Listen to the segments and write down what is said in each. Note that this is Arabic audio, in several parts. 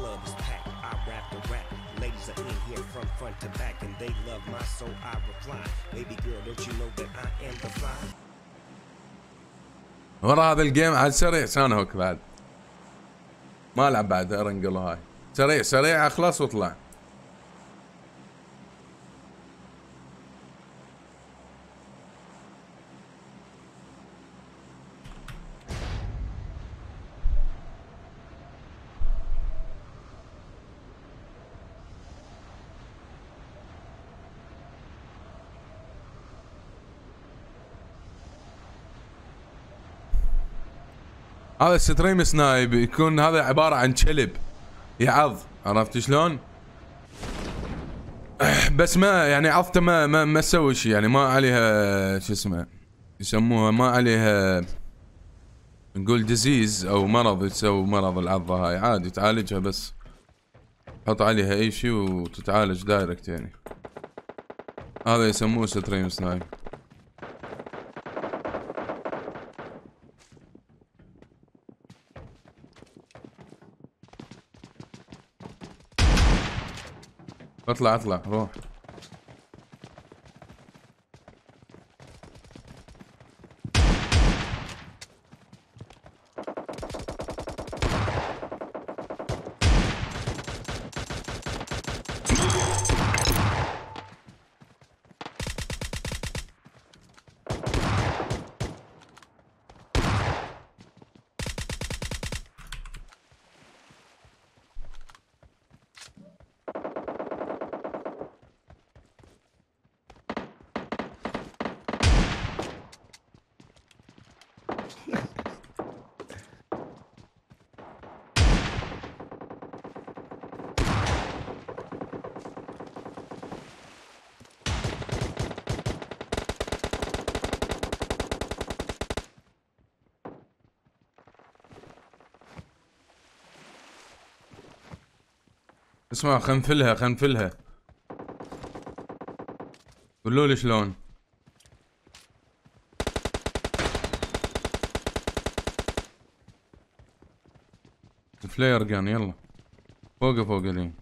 club is packed, I rap the rap. Ladies are in here from front to back, and they love my soul, I reply. Baby girl, don't you know that I am the fly? ورا هذا الجيم عاد سريع سان هوك بعد. ما العب بعد ارنقل هاي. سريع سريع اخلص واطلع. هذا ستريم سنايب يكون هذا عبارة عن شلب يعض، عرفت شلون؟ بس ما يعني عضته ما تسوي شيء، يعني ما عليها شو اسمه يسموها، ما عليها نقول ديزيز او مرض، يسوي مرض العضة هاي عادي تعالجها، بس حط عليها اي شيء وتتعالج دايركت. يعني هذا يسموه ستريم سنايب. اطلع اطلع روح. اسمع خنفلها خنفلها، قولوا لي شلون. الفلاير جان يلا فوقه فوق اليم.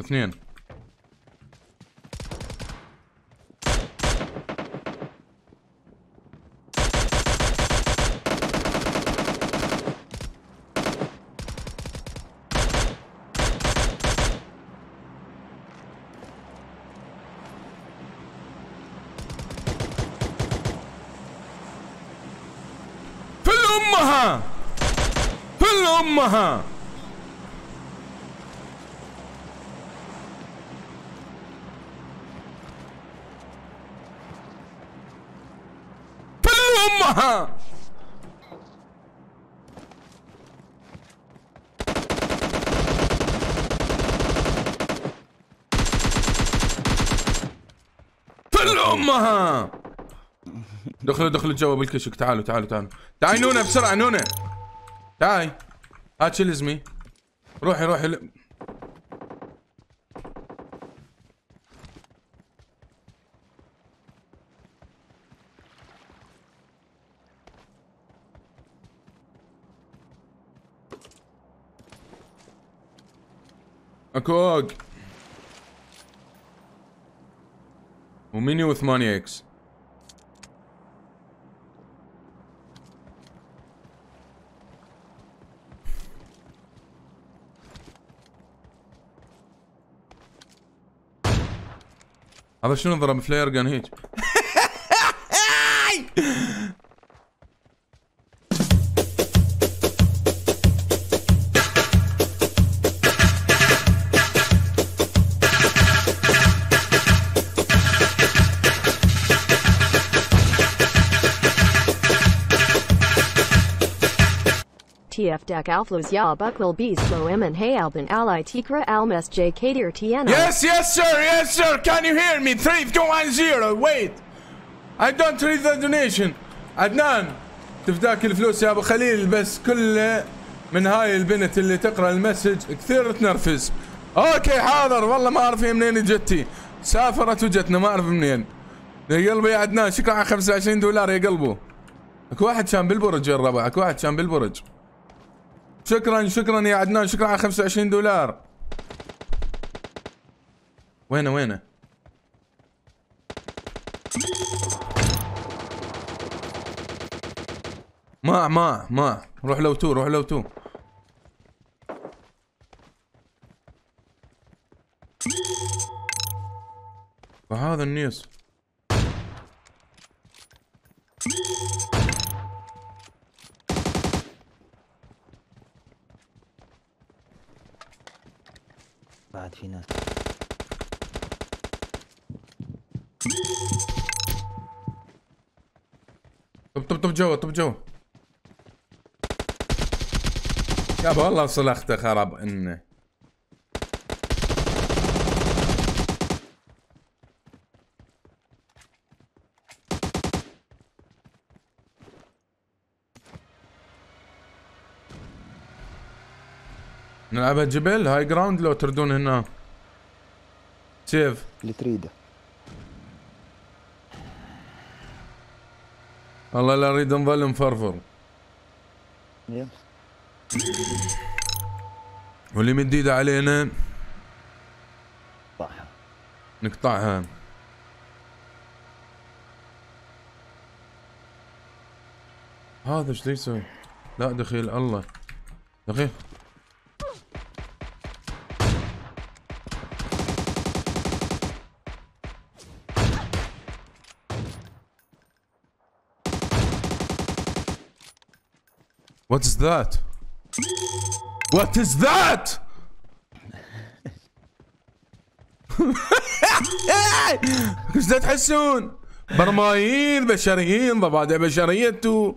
اثنين امها. امها. امها. دخلوا دخلوا جوا بالكشك. تعالوا تعالوا تعالوا تعالوا نونة بسرعة نونة. تعال هات شيل زمي. روحي روحي اكوغ وميني وثمانية اكس. هذا شنو ضرب فلاير جان هيك؟ TF Dak Alflos Ya Buckle Bees Sloem and Hey Albin Ally Tikra Almes J Kadir Tiana. Yes, yes, sir, yes, sir. Can you hear me? 3210. Wait. I don't read the donation. Adnan. تفداك الفلوس يا ابو خليل بس كله من هاي البنت اللي تقرا المسج كثير تنرفز. اوكي حاضر والله ما اعرف منين جتي. سافرت وجتنا ما اعرف منين. يا قلبي يا عدنان شكرا على $25 يا قلبه. اكو واحد كان بالبرج يا الربع، اكو واحد كان بالبرج. شكرا شكرا يا عدنان، شكرا على $25. وينه وينه؟ ما روح لو تو، روح لو تو. وهذا النيوس بعد في ناس. طب جوا، طب جوا يابا، والله صلخته خرب انه. نلعبها جبل هاي جراوند لو تردون هنا سيف اللي تريده. والله لا اريد نظل نفرفر. يلا واللي مديده علينا نقطعها نقطعها. هذا ايش يسوي؟ لا دخيل الله دخيل. What is that? What is that? ايش دا تحسون؟ برمايين بشريين، ضفادع بشرية انتو.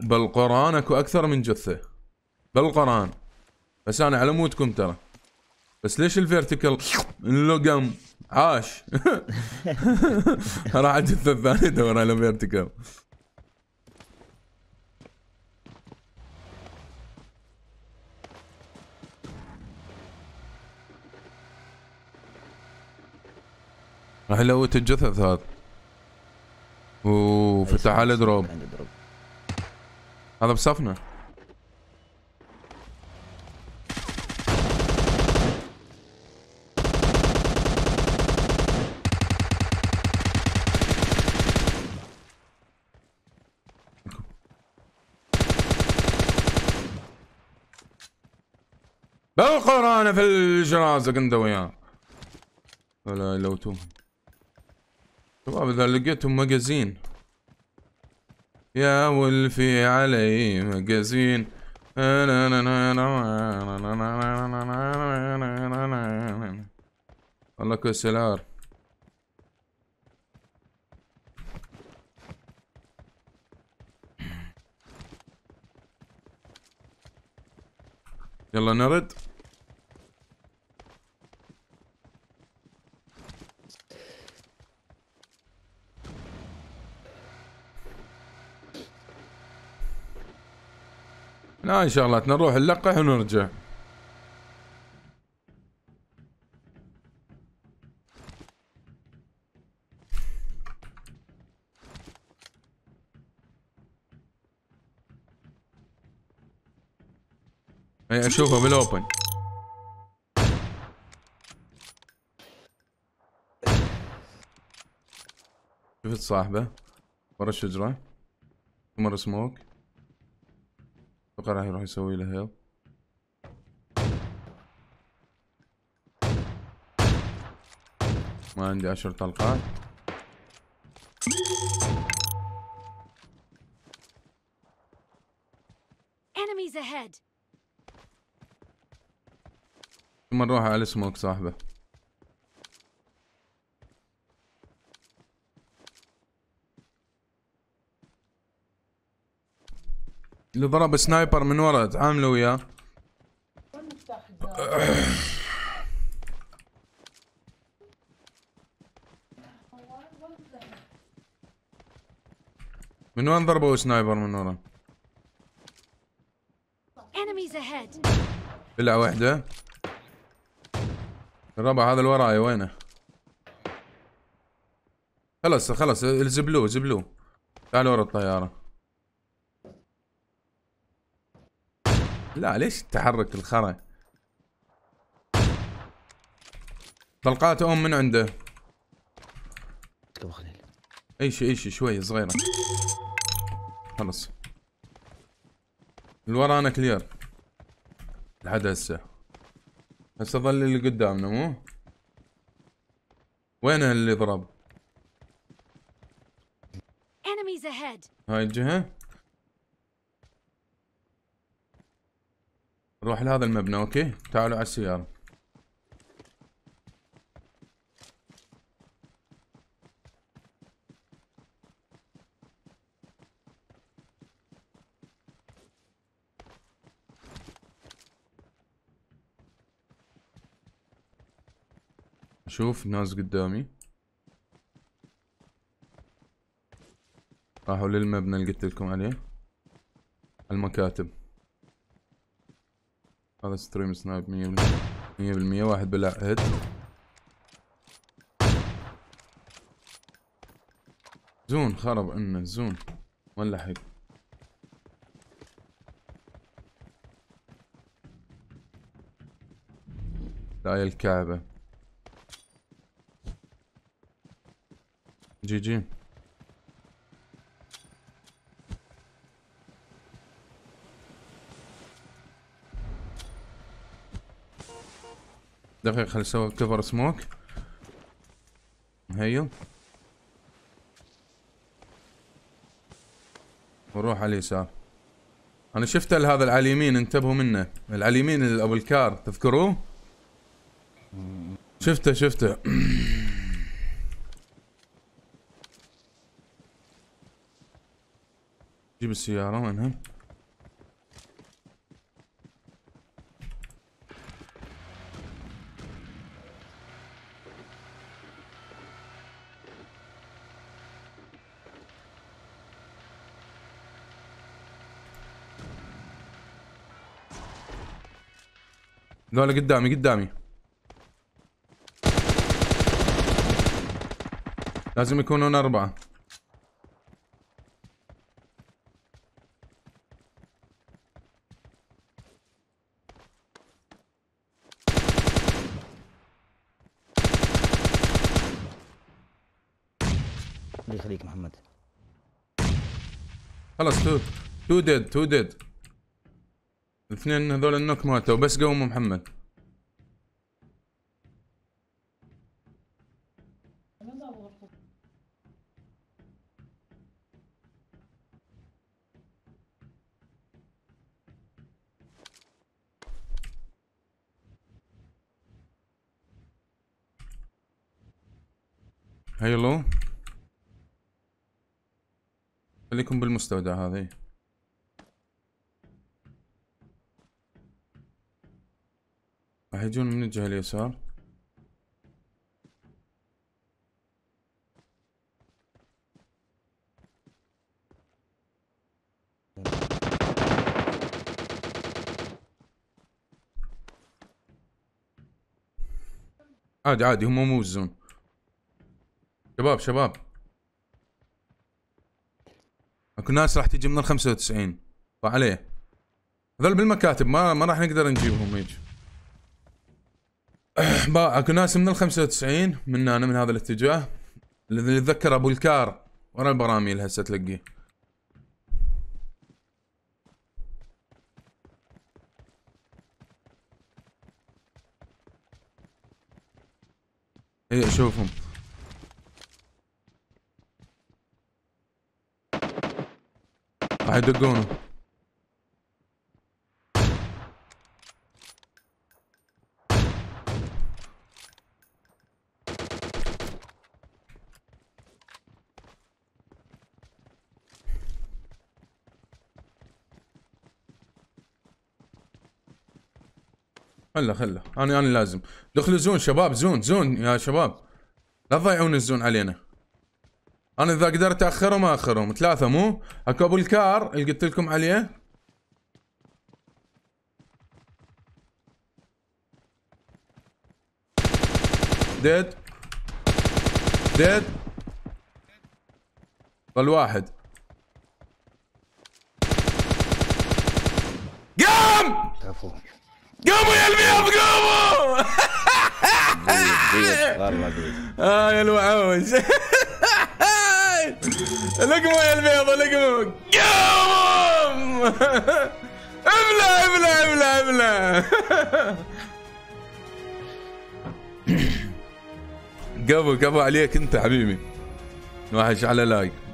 بالقرآن اكو أكثر من جثة. بالقرآن. بس أنا على موتكم ترى. بس ليش الفيرتيكال اللقم؟ عاش راح الجثة الثانية دور على فيرتيكال. راح يلوت الجثث هذا. اوه فتح على دروب. هذا بصفنا. بالقرآن في الجنازة كنت وياه. ولا يلوتوهم شباب اذا لقيتهم مجازين. يا ولفي علي مجازين. والله كسلار. يلا نرد. لا ان شاء الله نروح نلقح ونرجع. اي اشوفه بالاوبن. شفت صاحبه ورا الشجره ثمر سموك. اتوقع راح يروح يسوي له هيل. ما عندي 10 طلقات. enemies ahead. ثم نروح على سموك صاحبه. اللي ضرب سنايبر من ورا تعاملوا وياه. من وين ضربوا سنايبر من ورا؟ بلع واحدة. الربع هذا اللي وراي وينه؟ خلاص خلاص جبلوه جبلوه. تعالوا ورا الطيارة. لا ليش التحرك الخرا؟ طلقات ام من عنده. اي شيء شوية صغيرة. خلص. اللي ورانا كلير. لحد هسه. هسه ظل اللي قدامنا مو؟ وين اللي ضرب؟ هاي الجهة. نروح لهذا المبنى اوكي؟ تعالوا على السيارة. اشوف ناس قدامي راحوا للمبنى اللي قلت لكم عليه، المكاتب. هذا ستريم سنايب 100%. واحد بلع هيد. زون خرب عنا زون ولا حق. لا يا الكعبة. جي جي دقيقة خل اسوي كفر سموك. هيو ونروح على اليسار. انا شفته لهذا على اليمين، انتبهوا منه على اليمين اللي ابو الكار تذكروه؟ شفته جيب السيارة وينها؟ ذولا قدامي لازم يكونون 4. خليك محمد. خلاص تو ديد. الاثنين هذول النوك ماتوا بس قوموا محمد. هيلو خليكم بالمستودع هذه. راح يجون من الجهة اليسار. عادي هم مو الزون. شباب اكو ناس راح تيجي من 95 فعليه هذول بالمكاتب ما راح نقدر نجيبهم. يجي اكو ناس من 95 من انا من هذا الاتجاه اللي اتذكر ابو الكار ورا البراميل هسه تلقيه. اي اشوفهم. راح يدقونه. خله انا لازم دخلوا زون شباب. زون يا شباب لا تضيعون الزون علينا. انا اذا قدرت اخرهم اخرهم 3 مو؟ اكو ابو الكار اللي قلت لكم عليه. ديد ضل واحد. قام قاموا يا المياف قاموا. اه يا الوحوش. لقموا يا البيضة لقموا. قام ابلع ابلع ابلع ابلع. قبو قبو عليك انت حبيبي. واحد على لايك.